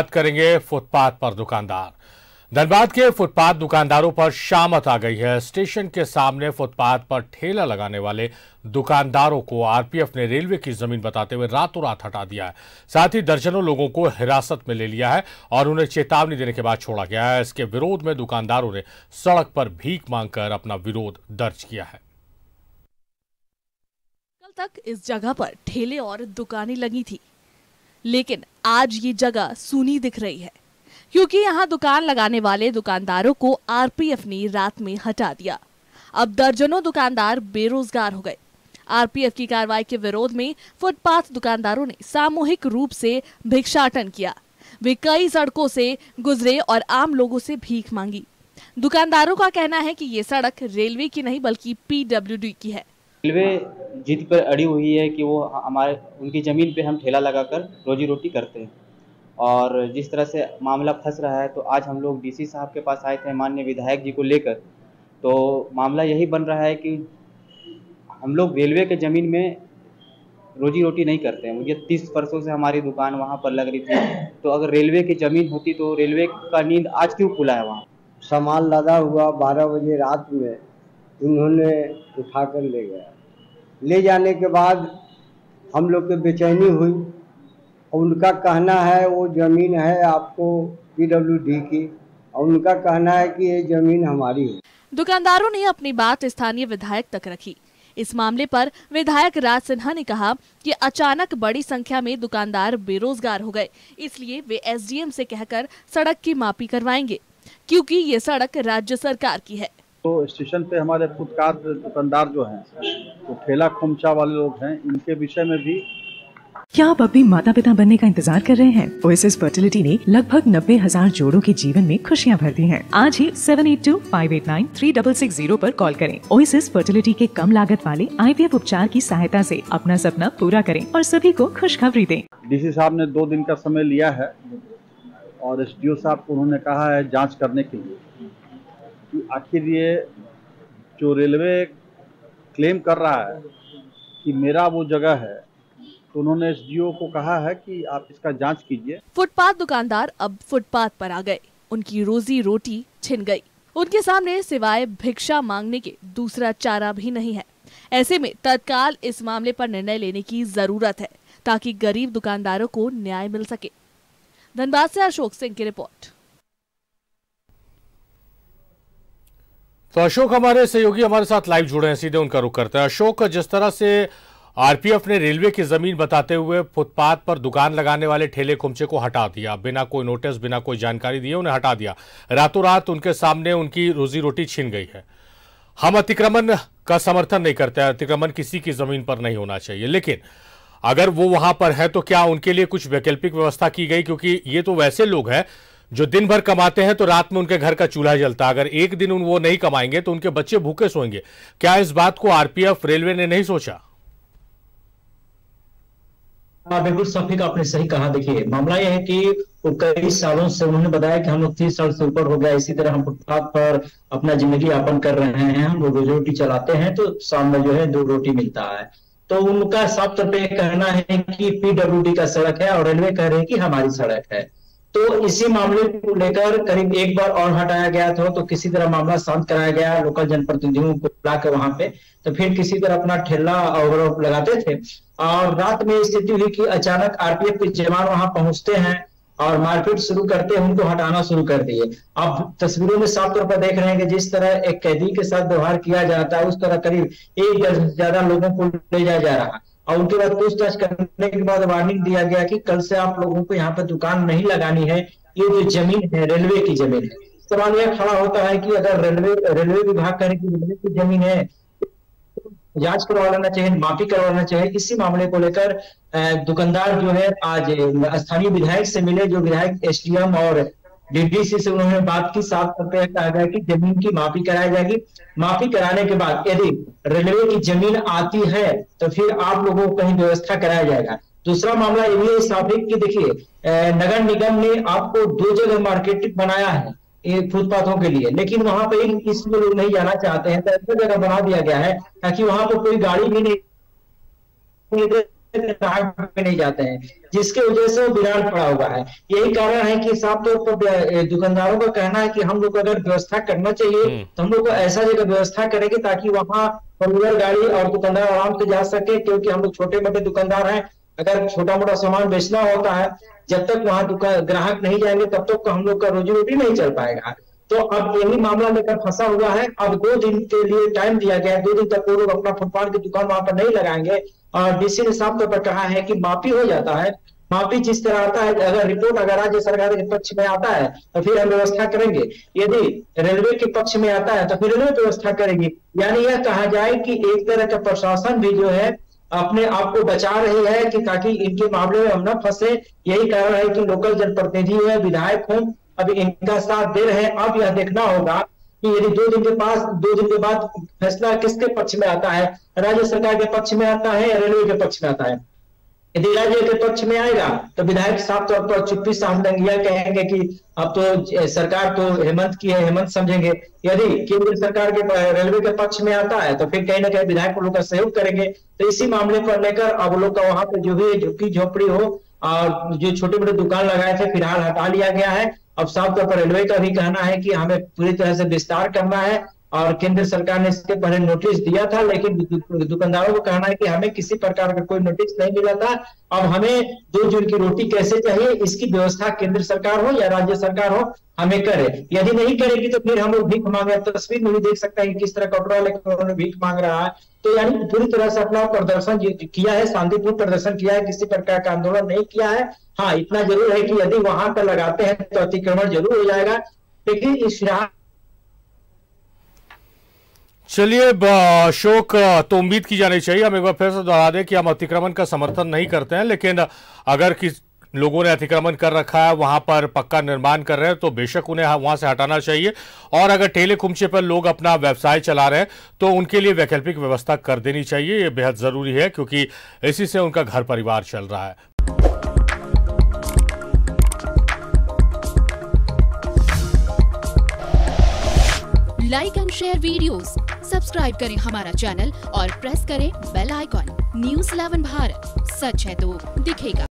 बात करेंगे फुटपाथ पर दुकानदार। धनबाद के फुटपाथ दुकानदारों पर शामत आ गई है। स्टेशन के सामने फुटपाथ पर ठेला लगाने वाले दुकानदारों को आरपीएफ ने रेलवे की जमीन बताते हुए रातों रात हटा दिया है। साथ ही दर्जनों लोगों को हिरासत में ले लिया है और उन्हें चेतावनी देने के बाद छोड़ा गया है। इसके विरोध में दुकानदारों ने सड़क पर भीख मांगकर अपना विरोध दर्ज किया है। कल तक इस जगह पर ठेले और दुकानें लगी थी, लेकिन आज ये जगह सूनी दिख रही है क्योंकि यहाँ दुकान लगाने वाले दुकानदारों को आरपीएफ ने रात में हटा दिया। अब दर्जनों दुकानदार बेरोजगार हो गए। आरपीएफ की कार्रवाई के विरोध में फुटपाथ दुकानदारों ने सामूहिक रूप से भिक्षाटन किया। वे कई सड़कों से गुजरे और आम लोगों से भीख मांगी। दुकानदारों का कहना है कि ये सड़क रेलवे की नहीं बल्कि पीडब्ल्यूडी की है। रेलवे जिद पर अड़ी हुई है कि वो हमारे उनकी जमीन पे हम ठेला लगाकर रोजी रोटी करते हैं और जिस तरह से मामला फंस रहा है तो आज हम लोग डीसी साहब के पास आए थे माननीय विधायक जी को लेकर। तो मामला यही बन रहा है कि हम लोग रेलवे के ज़मीन में रोजी रोटी नहीं करते हैं। मुझे 30 वर्षों से हमारी दुकान वहाँ पर लग रही थी, तो अगर रेलवे की ज़मीन होती तो रेलवे का नींद आज क्यों खुला है। वहाँ सामान लदा हुआ 12 बजे रात में उन्होंने उठा कर ले गया। ले जाने के बाद हम लोग को बेचैनी हुई। उनका कहना है वो जमीन है आपको पीडब्ल्यूडी की और उनका कहना है कि ये जमीन हमारी है। दुकानदारों ने अपनी बात स्थानीय विधायक तक रखी। इस मामले पर विधायक राज सिन्हा ने कहा कि अचानक बड़ी संख्या में दुकानदार बेरोजगार हो गए, इसलिए वे एसडीएम से कहकर सड़क की मापी करवाएंगे क्योंकि ये सड़क राज्य सरकार की है। तो स्टेशन पे हमारे फुटपाथ दुकानदार जो हैं, तो ठेला खोमचा वाले लोग हैं, इनके विषय में भी। क्या आप अभी माता पिता बनने का इंतजार कर रहे हैं? ओएसिस फर्टिलिटी ने लगभग 90,000 जोड़ों के जीवन में खुशियां भर दी हैं। आज ही 782-589-3660 पर कॉल करें। ओएसिस फर्टिलिटी के कम लागत वाले IVF उपचार की सहायता से अपना सपना पूरा करें और सभी को खुशखबरी दें। डीसी साहब ने 2 दिन का समय लिया है और एसडीओ साहब को उन्होंने कहा है जाँच करने के लिए कि आखिर ये जो रेलवे क्लेम कर रहा है कि मेरा वो जगह है, तो उन्होंने एसडीओ को कहा है कि आप इसका जांच कीजिए। फुटपाथ दुकानदार अब फुटपाथ पर आ गए। उनकी रोजी रोटी छिन गई। उनके सामने सिवाय भिक्षा मांगने के दूसरा चारा भी नहीं है। ऐसे में तत्काल इस मामले पर निर्णय लेने की जरूरत है ताकि गरीब दुकानदारों को न्याय मिल सके। धनबाद से अशोक सिंह की रिपोर्ट। तो अशोक हमारे सहयोगी हमारे साथ लाइव जुड़े हैं, सीधे उनका रुख करते हैं। अशोक, जिस तरह से आरपीएफ ने रेलवे की जमीन बताते हुए फुटपाथ पर दुकान लगाने वाले ठेले खुमचे को हटा दिया, बिना कोई नोटिस बिना कोई जानकारी दिए उन्हें हटा दिया, रातों रात उनके सामने उनकी रोजी रोटी छीन गई है। हम अतिक्रमण का समर्थन नहीं करते, अतिक्रमण किसी की जमीन पर नहीं होना चाहिए, लेकिन अगर वो वहां पर है तो क्या उनके लिए कुछ वैकल्पिक व्यवस्था की गई? क्योंकि ये तो वैसे लोग हैं जो दिन भर कमाते हैं तो रात में उनके घर का चूल्हा जलता है। अगर एक दिन वो नहीं कमाएंगे तो उनके बच्चे भूखे सोएंगे। क्या इस बात को आरपीएफ रेलवे ने नहीं सोचा? बिल्कुल सफीक, आपने सही कहा। देखिए मामला यह है कि वो कई सालों से उन्होंने बताया कि हम लोग 30 साल से ऊपर हो गया, इसी तरह हम फुटपाथ पर अपना जिंदगी यापन कर रहे हैं, हम रोजी रोटी चलाते हैं तो शाम में जो है 2 रोटी मिलता है। तो उनका साफ तौर पर कहना है कि पीडब्ल्यूडी का सड़क है और रेलवे कह रही है कि हमारी सड़क है। तो इसी मामले को लेकर करीब एक बार और हटाया गया था, तो किसी तरह मामला शांत कराया गया लोकल जनप्रतिनिधियों को बुलाकर वहां पे, तो फिर किसी तरह अपना ठेला और लगाते थे। और रात में स्थिति हुई कि अचानक आरपीएफ के जवान वहां पहुंचते हैं और मारपीट शुरू करते हैं, उनको हटाना शुरू कर दिए। आप तस्वीरों में साफ तौर पर देख रहे हैं कि जिस तरह एक कैदी के साथ व्यवहार किया जाता है उस तरह करीब 1 दर्जन से ज्यादा लोगों को ले जाया जा रहा है। और उनके बाद पूछताछ करने के बाद वार्निंग दिया गया कि कल से आप लोगों को यहाँ पर दुकान नहीं लगानी है, ये जो जमीन है रेलवे की जमीन है। सवाल यह खड़ा होता है कि अगर रेलवे विभाग कह रहे कि रेलवे की जमीन है, जांच करवा लेना चाहिए, माफी करवा लेना चाहिए। इसी मामले को लेकर दुकानदार जो है आज स्थानीय विधायक से मिले, जो विधायक एसडीएम और डीडीसी से उन्होंने बात की। साफ तौर पर कहा गया कि जमीन की माफी कराई जाएगी, माफी कराने के बाद यदि रेलवे की जमीन आती है तो फिर आप लोगों को कहीं व्यवस्था कराया जाएगा। दूसरा मामला ये भी साबित कि देखिए नगर निगम ने आपको 2 जगह मार्केट बनाया है फुटपाथों के लिए, लेकिन वहां पे इसमें लोग नहीं जाना चाहते हैं, तो ऐसा जगह बना दिया गया है ताकि वहां पर कोई गाड़ी भी नहीं नहीं जाते हैं, जिसके वजह से वो विराट पड़ा हुआ है। यही कारण है कि साफ तौर पर दुकानदारों का कहना है कि हम लोग अगर व्यवस्था करना चाहिए तो हम लोग को ऐसा जगह व्यवस्था करेंगे ताकि वहाँ फोर व्हीलर गाड़ी और दुकानदार आराम से जा सके, क्योंकि हम लोग छोटे मोटे दुकानदार हैं, अगर छोटा मोटा सामान बेचना होता है, जब तक वहाँ दुकान ग्राहक नहीं जाएंगे तब तक हम लोग का रोजी रोटी नहीं चल पाएगा। तो अब यही मामला लेकर फंसा हुआ है। अब 2 दिन के लिए टाइम दिया गया है, 2 दिन तक वो लोग अपना फुटपाथ की दुकान वहां पर नहीं लगाएंगे। और डीसी ने साफ तौर पर कहा है कि माफी हो जाता है, माफी जिस तरह आता है, अगर रिपोर्ट अगर राज्य सरकार के पक्ष में आता है तो फिर हम व्यवस्था करेंगे, यदि रेलवे के पक्ष में आता है तो फिर रेलवे व्यवस्था करेगी। यानी यह कहा जाए कि एक तरह का प्रशासन भी जो है अपने आप को बचा रही है कि ताकि इनके मामले में हम न फंसे। यही कारण है कि लोकल जनप्रतिनिधि है, विधायक हों, अब इनका साथ दे रहे हैं। अब यह देखना होगा कि यदि 2 दिन के बाद फैसला किसके पक्ष में आता है, राज्य सरकार के पक्ष में आता है या रेलवे के पक्ष में आता है। यदि राज्य के पक्ष में आएगा तो विधायक साफ तौर पर चुप्पी साम दंगिया कहेंगे कि अब तो सरकार तो हेमंत की है, हेमंत समझेंगे। यदि केंद्र सरकार के रेलवे के पक्ष में आता है तो फिर कहीं ना कहीं विधायक लोग का सहयोग करेंगे। तो इसी मामले पर लेकर अब लोग का वहां पर जो भी झुग्गी झोपड़ी हो और जो छोटे मोटे दुकान लगाए थे फिलहाल हटा लिया गया है। अब साफ तौर पर रेलवे का भी कहना है कि हमें पूरी तरह से विस्तार करना है और केंद्र सरकार ने इसके पहले नोटिस दिया था, लेकिन दुकानदारों को कहना है कि हमें किसी प्रकार का कोई नोटिस नहीं मिला था, अब हमें 2 जून की रोटी कैसे चाहिए, इसकी व्यवस्था केंद्र सरकार हो या राज्य सरकार हो हमें करे। यदि नहीं करेगी तो फिर हम लोग भीख मांगे। तस्वीर में भी देख सकते हैं किस तरह कपड़ा लेकर भीख मांग रहा है। तो यानी पूरी तरह से अपना प्रदर्शन किया है, शांतिपूर्ण प्रदर्शन किया है, किसी प्रकार का आंदोलन नहीं किया है। हाँ, इतना जरूर है कि यदि वहां पर लगाते हैं तो अतिक्रमण जरूर हो जाएगा, लेकिन इस चलिए अशोक तो उम्मीद की जानी चाहिए। हम एक बार फिर से दोहरा दें कि हम अतिक्रमण का समर्थन नहीं करते हैं, लेकिन अगर किस लोगों ने अतिक्रमण कर रखा है, वहां पर पक्का निर्माण कर रहे हैं, तो बेशक उन्हें वहां से हटाना चाहिए। और अगर ठेले खुमचे पर लोग अपना व्यवसाय चला रहे हैं तो उनके लिए वैकल्पिक व्यवस्था कर देनी चाहिए, ये बेहद ज़रूरी है, क्योंकि इसी से उनका घर परिवार चल रहा है। Like and share videos, subscribe करें हमारा चैनल और प्रेस करें बेल आइकॉन। न्यूज़ 11 भारत, सच है तो दिखेगा।